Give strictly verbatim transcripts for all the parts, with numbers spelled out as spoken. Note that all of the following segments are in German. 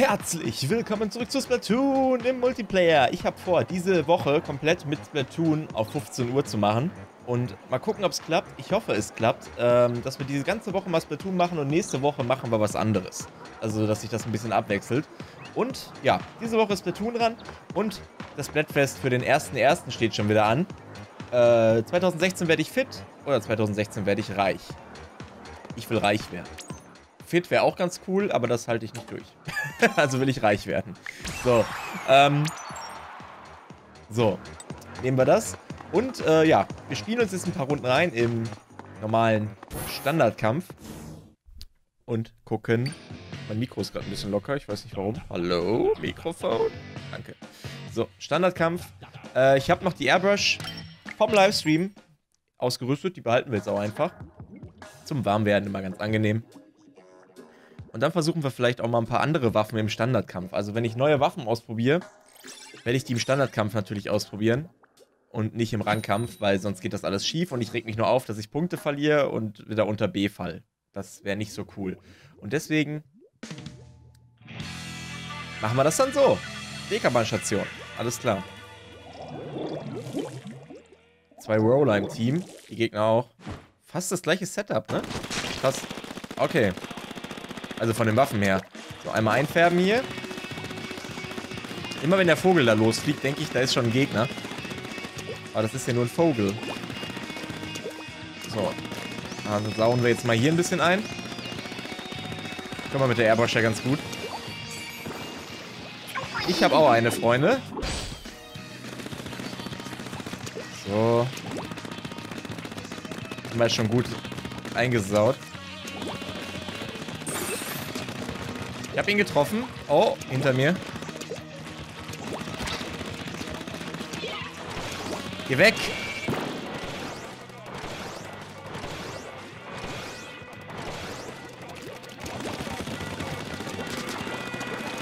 Herzlich willkommen zurück zu Splatoon im Multiplayer. Ich habe vor, diese Woche komplett mit Splatoon auf fünfzehn Uhr zu machen. Und mal gucken, ob es klappt. Ich hoffe, es klappt, ähm, dass wir diese ganze Woche mal Splatoon machen und nächste Woche machen wir was anderes. Also, dass sich das ein bisschen abwechselt. Und ja, diese Woche ist Splatoon dran und das Splatfest für den ersten ersten steht schon wieder an. Äh, zweitausendsechzehn werde ich fit oder zweitausendsechzehn werde ich reich. Ich will reich werden. Fit wäre auch ganz cool, aber das halte ich nicht durch. Also will ich reich werden. So, ähm, so, nehmen wir das. Und äh, ja, wir spielen uns jetzt ein paar Runden rein im normalen Standardkampf. Und gucken. Mein Mikro ist gerade ein bisschen locker, ich weiß nicht warum. Hallo, Mikrofon. Danke. So, Standardkampf. Äh, ich habe noch die Airbrush vom Livestream ausgerüstet. Die behalten wir jetzt auch einfach. Zum Warmwerden immer ganz angenehm. Und dann versuchen wir vielleicht auch mal ein paar andere Waffen im Standardkampf. Also wenn ich neue Waffen ausprobiere, werde ich die im Standardkampf natürlich ausprobieren. Und nicht im Rangkampf, weil sonst geht das alles schief. Und ich reg mich nur auf, dass ich Punkte verliere und wieder unter B fall. Das wäre nicht so cool. Und deswegen machen wir das dann so. Dekarbon-Station. Alles klar. Zwei Roller im Team. Die Gegner auch. Fast das gleiche Setup, ne? Krass. Okay. Also von den Waffen her. So, einmal einfärben hier. Immer wenn der Vogel da losfliegt, denke ich, da ist schon ein Gegner. Aber das ist ja nur ein Vogel. So. Also saugen wir jetzt mal hier ein bisschen ein. Können wir mit der Airbrush ja ganz gut. Ich habe auch eine, Freunde. So. Immer schon gut eingesaut. Ich habe ihn getroffen. Oh, hinter mir. Geh weg.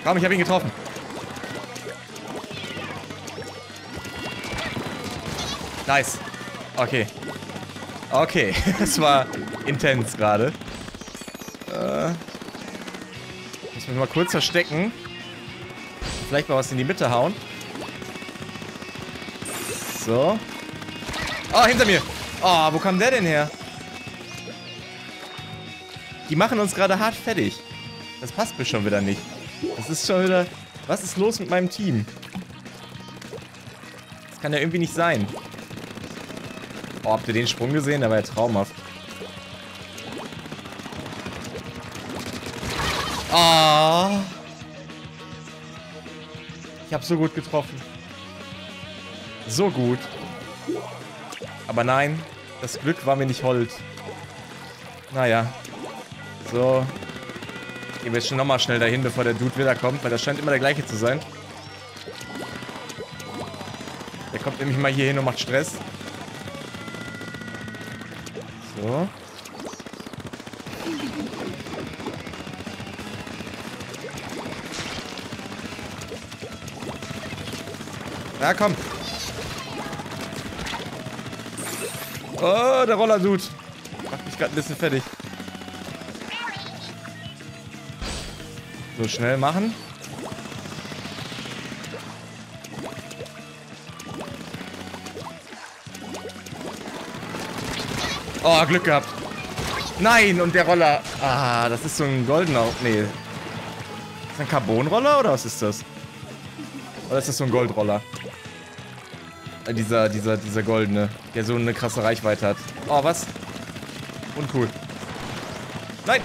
Komm, ich habe ihn getroffen. Nice. Okay. Okay, das war intens gerade. Äh... Mal kurz verstecken. Vielleicht mal was in die Mitte hauen. So. Oh, hinter mir. Oh, wo kam der denn her? Die machen uns gerade hart fertig. Das passt mir schon wieder nicht. Das ist schon wieder... Was ist los mit meinem Team? Das kann ja irgendwie nicht sein. Oh, habt ihr den Sprung gesehen? Der war ja traumhaft. Oh. Ich habe so gut getroffen. So gut. Aber nein, das Glück war mir nicht hold. Naja. So. Gehen wir jetzt schon nochmal schnell dahin, bevor der Dude wieder kommt, weil das scheint immer der gleiche zu sein. Der kommt nämlich mal hier hin und macht Stress. So. Ja, komm. Oh, der Roller-Dude. Macht mich gerade ein bisschen fertig. So, schnell machen. Oh, Glück gehabt. Nein, und der Roller. Ah, das ist so ein goldener... Nee. Ist das ein Carbon-Roller oder was ist das? Oder ist das so ein Goldroller? Dieser, dieser, dieser goldene, der so eine krasse Reichweite hat. Oh, was? Uncool. Nein!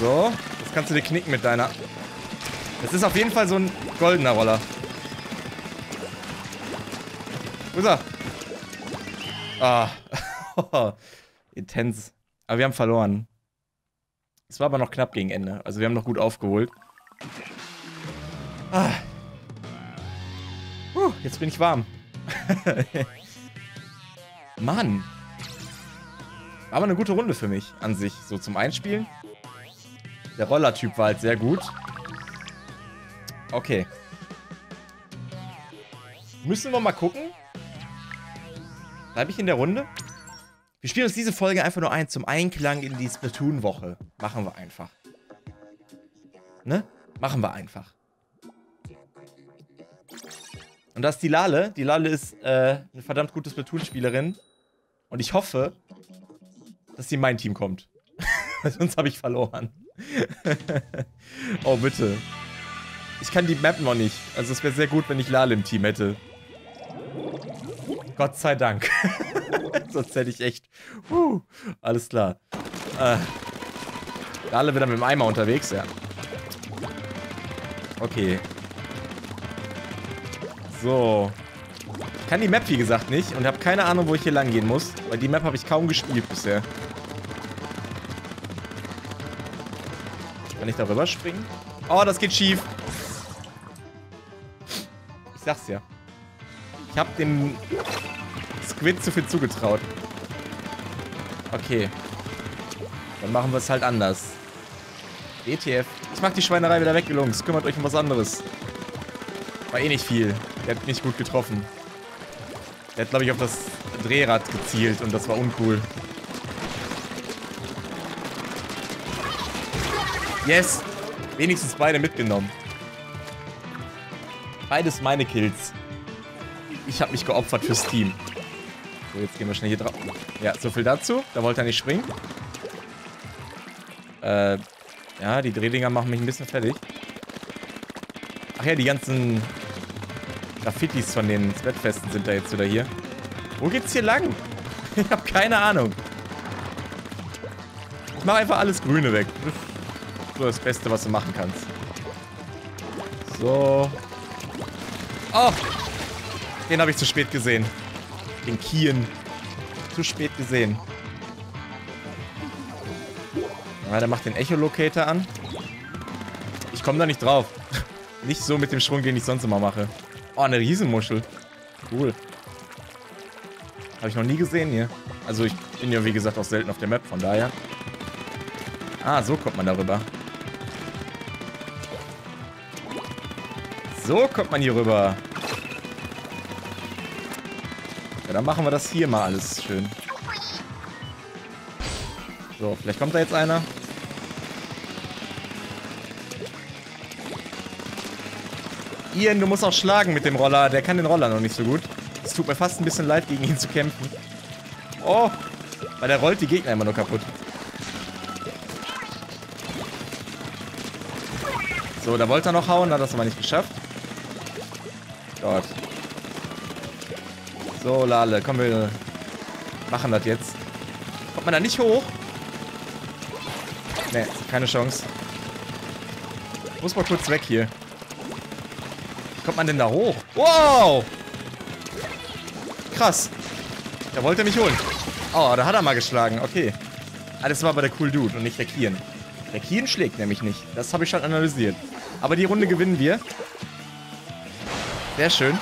So, das kannst du dir knicken mit deiner... Das ist auf jeden Fall so ein goldener Roller. Wo ist er? Ah. Intens. Aber wir haben verloren. Es war aber noch knapp gegen Ende. Also wir haben noch gut aufgeholt. Ah. Puh, jetzt bin ich warm. Mann. War aber eine gute Runde für mich an sich. So zum Einspielen. Der Rollertyp war halt sehr gut. Okay. Müssen wir mal gucken. Bleib ich in der Runde? Wir spielen uns diese Folge einfach nur ein, zum Einklang in die Splatoon-Woche. Machen wir einfach. Ne? Machen wir einfach. Und das ist die Lale. Die Lale ist äh, eine verdammt gute Splatoon-Spielerin. Und ich hoffe, dass sie in mein Team kommt. Sonst habe ich verloren. Oh, bitte. Ich kann die Map noch nicht. Also es wäre sehr gut, wenn ich Lale im Team hätte. Gott sei Dank. Sonst hätte ich echt... Puh, alles klar. Äh, Lale wieder mit dem Eimer unterwegs, ja. Okay. So. Ich kann die Map, wie gesagt, nicht. Und habe keine Ahnung, wo ich hier lang gehen muss. Weil die Map habe ich kaum gespielt bisher. Kann ich da rüber springen? Oh, das geht schief. Ich sag's ja. Ich habe dem Squid zu viel zugetraut. Okay. Dann machen wir es halt anders. E T F. Ich mach die Schweinerei wieder weg, Jungs. Kümmert euch um was anderes. War eh nicht viel. Der hat nicht gut getroffen. Der hat, glaube ich, auf das Drehrad gezielt und das war uncool. Yes! Wenigstens beide mitgenommen. Beides meine Kills. Ich habe mich geopfert fürs Team. So, jetzt gehen wir schnell hier drauf. Ja, so viel dazu. Da wollte er nicht springen. Äh, ja, die Drehdinger machen mich ein bisschen fertig. Ach ja, die ganzen Graffitis von den Splatfesten sind da jetzt wieder hier. Wo geht's hier lang? Ich habe keine Ahnung. Ich mach einfach alles Grüne weg. Das ist so das Beste, was du machen kannst. So. Oh! Den habe ich zu spät gesehen. Den Kien. Zu spät gesehen. Ja, der macht den Echo-Locator an. Ich komme da nicht drauf. Nicht so mit dem Schwung, den ich sonst immer mache. Oh, eine Riesenmuschel. Cool. Habe ich noch nie gesehen hier. Also ich bin ja, wie gesagt, auch selten auf der Map, von daher. Ah, so kommt man darüber. So kommt man hier rüber. Ja, dann machen wir das hier mal alles schön. So, vielleicht kommt da jetzt einer. Ian, du musst auch schlagen mit dem Roller. Der kann den Roller noch nicht so gut. Es tut mir fast ein bisschen leid, gegen ihn zu kämpfen. Oh, weil der rollt die Gegner immer nur kaputt. So, da wollte er noch hauen, hat das aber nicht geschafft. Gott. So, Lale, komm, wir machen das jetzt. Kommt man da nicht hoch? Ne, keine Chance. Muss mal kurz weg hier. Wie kommt man denn da hoch? Wow! Krass. Da wollte er mich holen. Oh, da hat er mal geschlagen, okay. Ah, das war aber der cool Dude und nicht der Kien. Der Kien schlägt nämlich nicht. Das habe ich schon analysiert. Aber die Runde gewinnen wir. Sehr schön.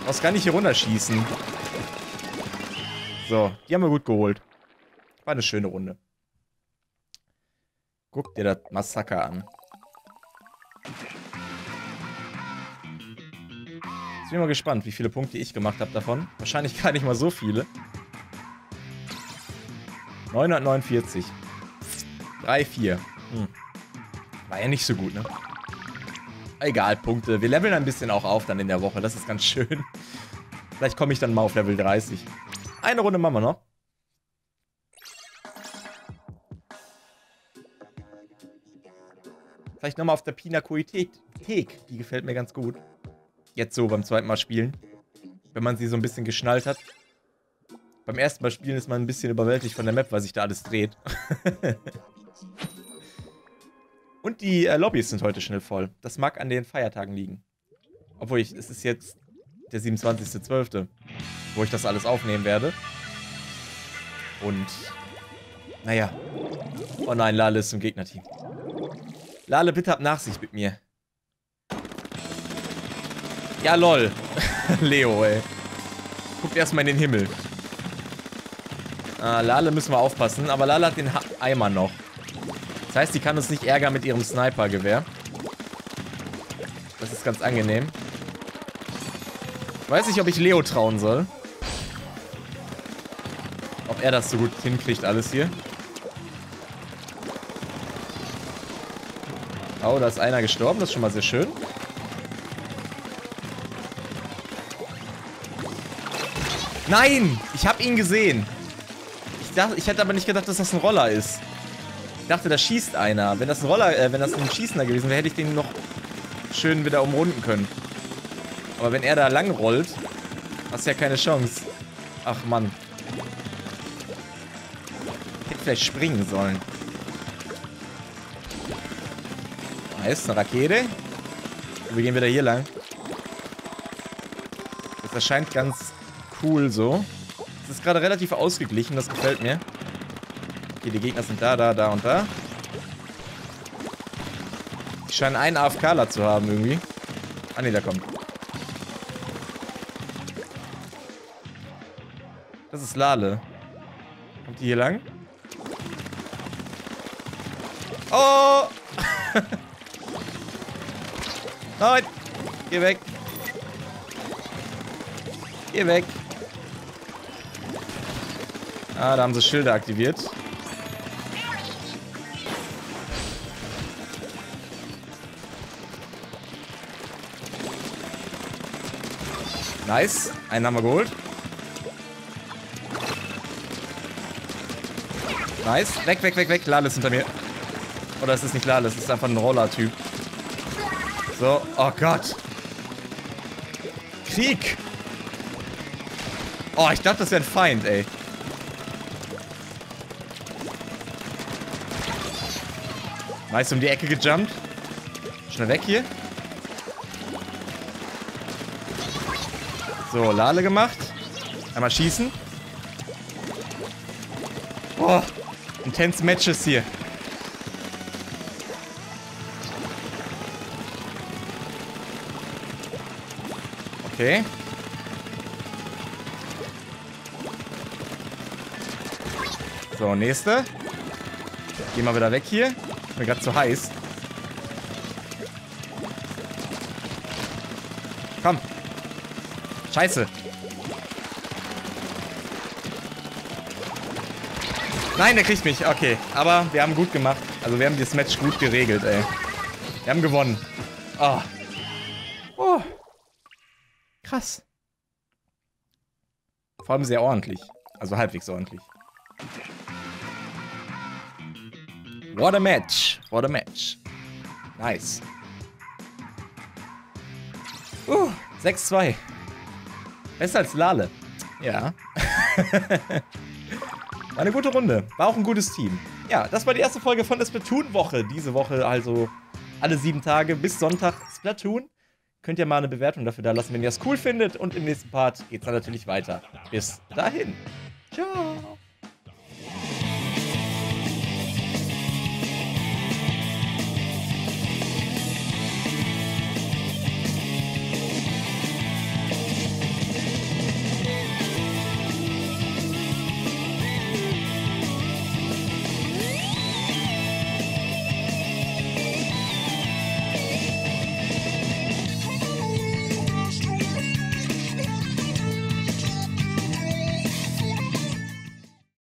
Ich muss gar nicht hier runterschießen. So, die haben wir gut geholt. War eine schöne Runde. Guck dir das Massaker an. Jetzt bin ich mal gespannt, wie viele Punkte ich gemacht habe davon. Wahrscheinlich gar nicht mal so viele. neunhundertneunundvierzig. drei vier. Hm. War ja nicht so gut, ne? Egal, Punkte. Wir leveln ein bisschen auch auf dann in der Woche. Das ist ganz schön. Vielleicht komme ich dann mal auf Level dreißig. Eine Runde machen wir noch. Vielleicht nochmal auf der Pinakothek. Die gefällt mir ganz gut. Jetzt so beim zweiten Mal spielen. Wenn man sie so ein bisschen geschnallt hat. Beim ersten Mal spielen ist man ein bisschen überwältigt von der Map, weil sich da alles dreht. Und die äh, Lobbys sind heute schnell voll. Das mag an den Feiertagen liegen. Obwohl, ich, es ist jetzt der siebenundzwanzigste zwölfte, wo ich das alles aufnehmen werde. Und, naja. Oh nein, Lale ist im Gegnerteam. Lale, bitte hab Nachsicht mit mir. Ja, lol. Leo, ey. Guckt erstmal in den Himmel. Ah, Lale müssen wir aufpassen. Aber Lale hat den ha- Eimer noch. Das heißt, die kann uns nicht ärgern mit ihrem Sniper-Gewehr. Das ist ganz angenehm. Weiß nicht, ob ich Leo trauen soll. Ob er das so gut hinkriegt, alles hier. Oh, da ist einer gestorben. Das ist schon mal sehr schön. Nein! Ich habe ihn gesehen. Ich dachte, ich hätte aber nicht gedacht, dass das ein Roller ist. Ich dachte, da schießt einer. Wenn das ein Roller, äh, wenn das ein Schießender gewesen wäre, hätte ich den noch schön wieder umrunden können. Aber wenn er da lang rollt, hast du ja keine Chance. Ach Mann. Ich hätte vielleicht springen sollen. Nice, eine Rakete. Und wir gehen wieder hier lang. Das erscheint ganz cool so. Es ist gerade relativ ausgeglichen, das gefällt mir. Okay, die Gegner sind da, da, da und da. Die scheinen einen AFKler zu haben irgendwie. Ah ne, da kommt. Das ist Lale. Kommt die hier lang? Oh! Nein! Geh weg! Geh weg! Ah, da haben sie Schilder aktiviert. Nice. Einen haben wir geholt. Nice. Weg, weg, weg, weg. Lale ist hinter mir. Oder es ist nicht Lale, es ist einfach ein Roller-Typ. So. Oh Gott. Krieg. Oh, ich dachte, das wäre ein Feind, ey. Nice, um die Ecke gejumpt. Schnell weg hier. So, Lale gemacht. Einmal schießen. Oh, intense Matches hier. Okay. So, nächste. Geh mal wieder weg hier. Ist mir gerade zu heiß. Komm. Scheiße. Nein, der kriegt mich. Okay. Aber wir haben gut gemacht. Also wir haben das Match gut geregelt, ey. Wir haben gewonnen. Oh. Oh. Krass. Vor allem sehr ordentlich. Also halbwegs ordentlich. What a match. What a match. Nice. Uh, sechs zwei. Besser als Lale. Ja. War eine gute Runde. War auch ein gutes Team. Ja, das war die erste Folge von der Splatoon-Woche. Diese Woche also alle sieben Tage bis Sonntag Splatoon. Könnt ihr mal eine Bewertung dafür da lassen, wenn ihr es cool findet. Und im nächsten Part geht es dann natürlich weiter. Bis dahin. Ciao.